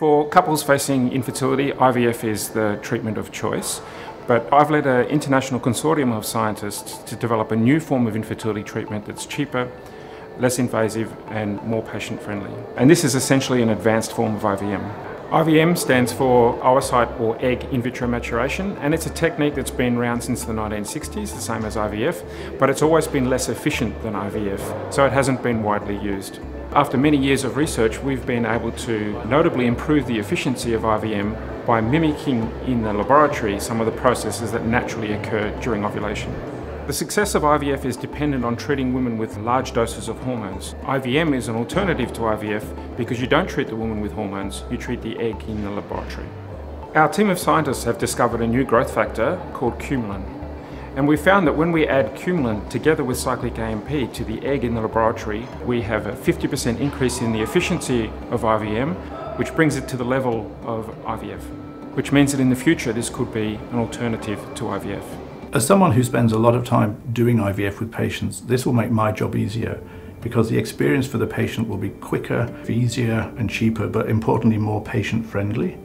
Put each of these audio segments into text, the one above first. For couples facing infertility, IVF is the treatment of choice, but I've led an international consortium of scientists to develop a new form of infertility treatment that's cheaper, less invasive and more patient-friendly. And this is essentially an advanced form of IVM. IVM stands for oocyte or egg in vitro maturation, and it's a technique that's been around since the 1960s, the same as IVF, but it's always been less efficient than IVF, so it hasn't been widely used. After many years of research, we've been able to notably improve the efficiency of IVM by mimicking in the laboratory some of the processes that naturally occur during ovulation. The success of IVF is dependent on treating women with large doses of hormones. IVM is an alternative to IVF because you don't treat the woman with hormones, you treat the egg in the laboratory. Our team of scientists have discovered a new growth factor called cumulin. And we found that when we add cumulin together with cyclic AMP to the egg in the laboratory, we have a 50% increase in the efficiency of IVM, which brings it to the level of IVF, which means that in the future this could be an alternative to IVF. As someone who spends a lot of time doing IVF with patients, this will make my job easier because the experience for the patient will be quicker, easier and cheaper, but importantly more patient-friendly,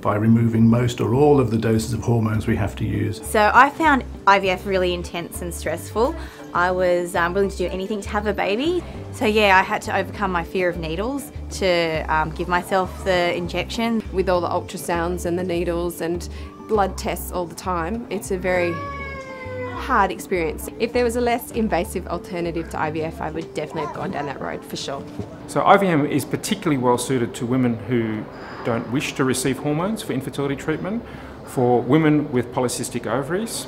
by removing most or all of the doses of hormones we have to use. So I found IVF really intense and stressful. I was willing to do anything to have a baby. So yeah, I had to overcome my fear of needles to give myself the injection. With all the ultrasounds and the needles and blood tests all the time, it's a very hard experience. If there was a less invasive alternative to IVF, I would definitely have gone down that road for sure. So IVM is particularly well suited to women who don't wish to receive hormones for infertility treatment, for women with polycystic ovaries,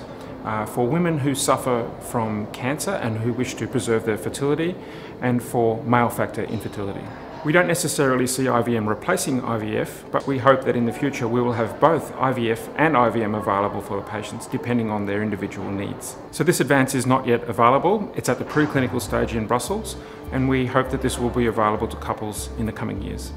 for women who suffer from cancer and who wish to preserve their fertility, and for male factor infertility. We don't necessarily see IVM replacing IVF, but we hope that in the future we will have both IVF and IVM available for the patients depending on their individual needs. So this advance is not yet available, it's at the preclinical stage in Brussels, and we hope that this will be available to couples in the coming years.